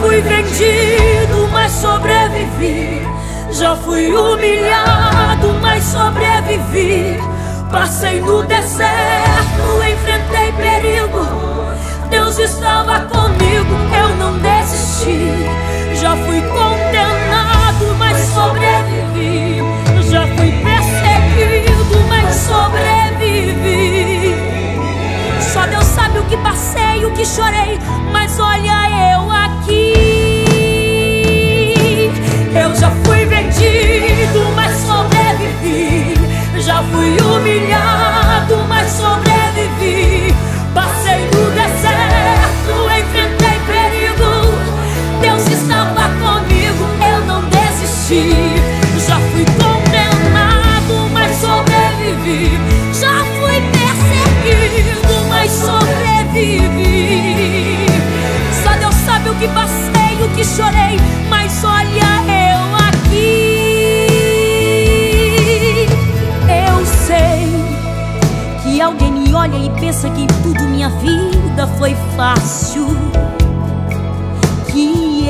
fui vendido, mas sobrevivi. Já fui humilhado, mas sobrevivi. Passei no deserto, enfrentei perigo. Deus estava comigo, eu não desisti. Já fui condenado, mas sobrevivi. Já fui perseguido, mas sobrevivi. Só Deus sabe o que passei, o que chorei, mas olha eu aqui. Eu já fui vendido, mas sobrevivi. Já fui humilhado, mas sobrevivi. Passei no deserto, enfrentei perigo. Deus estava comigo, eu não desisti. Já fui condenado, mas sobrevivi. Já fui perseguido, mas sobrevivi. Só Deus sabe o que passei, o que chorei, mas olha eu aqui. E alguém me olha e pensa que tudo minha vida foi fácil, que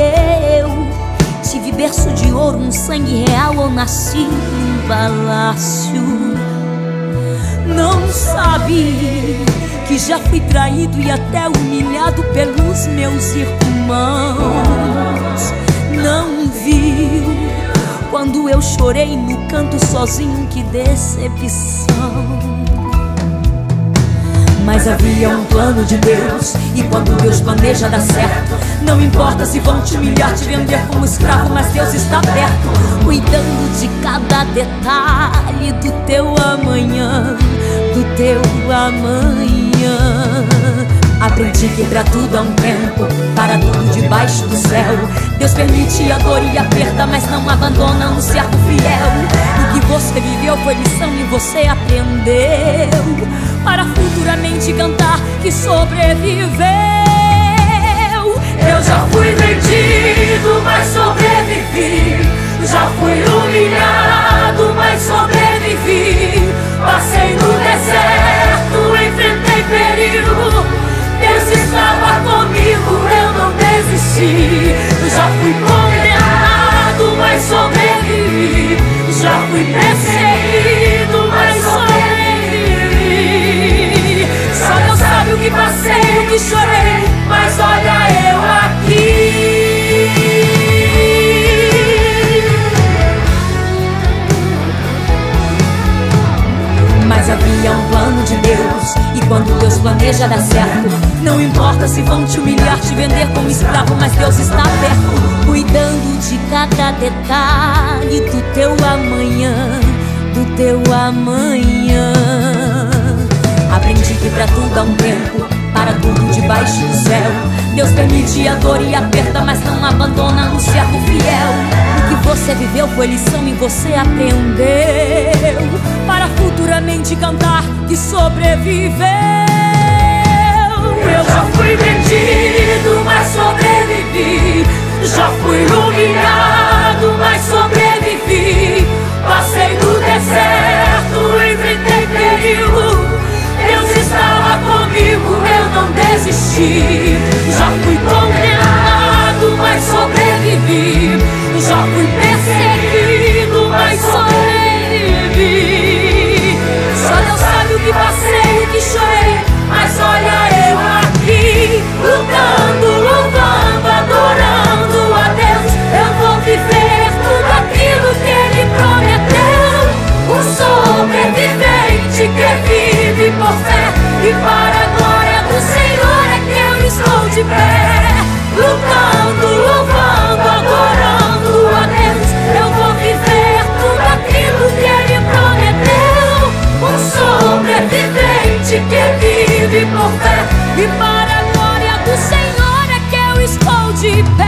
eu tive berço de ouro, um sangue real ou nasci num palácio. Não sabe que já fui traído e até humilhado pelos meus irmãos. Não viu quando eu chorei no canto sozinho, que decepção. Mas havia um plano de Deus, e quando Deus planeja dá certo. Não importa se vão te humilhar, te vender como escravo, mas Deus está perto, cuidando de cada detalhe do teu amanhã, do teu amanhã. Aprendi que pra tudo há um tempo, para tudo debaixo do céu. Deus permite a dor e a perda, mas não abandona um servo fiel. O que você viveu foi lição e você aprendeu, para futuramente cantar que sobreviveu. Eu já fui vendido, mas sobrevivi. Já fui humilhado, mas sobrevivi. Passei no deserto, enfrentei perigo. Deus estava comigo, eu não desisti. Já fui condenado, mas sobrevivi. Já fui perseguido, mas sobrevivi. Só Deus sabe o que passei, o que chorei, mas olha eu aqui. Mas havia um plano de Deus, e quando Deus planeja dá certo. Não importa se vão te humilhar, te vender como escravo, mas Deus está perto, cuidando de cada detalhe do teu amanhã, do teu amanhã. Aprendi que pra tudo há um tempo, para tudo debaixo do céu. Deus permite a dor e a perda, mas não abandona um servo fiel. O que você viveu foi lição e você aprendeu, para futuramente cantar que sobreviveu. Eu já fui vendido, mas sobrevivi. Já fui humilhado, mas sobrevivi. Passei no deserto, enfrentei perigo. Deus estava comigo, eu não desisti. Já fui condenado, mas sobrevivi. Já fui perseguido, mas sobrevivi. Só Deus sabe o que passei, o que chorei, mas olha eu aqui, lutando, louvando, adorando a Deus. Eu vou viver tudo aquilo que Ele prometeu. O sobrevivente que vive por fé, e para a glória do Senhor é que eu estou de pé, lutando, louvando, adorando a Deus. Eu vou viver tudo aquilo que Ele prometeu. Um sobrevivente que vive por fé, e para a glória do Senhor é que eu estou de pé.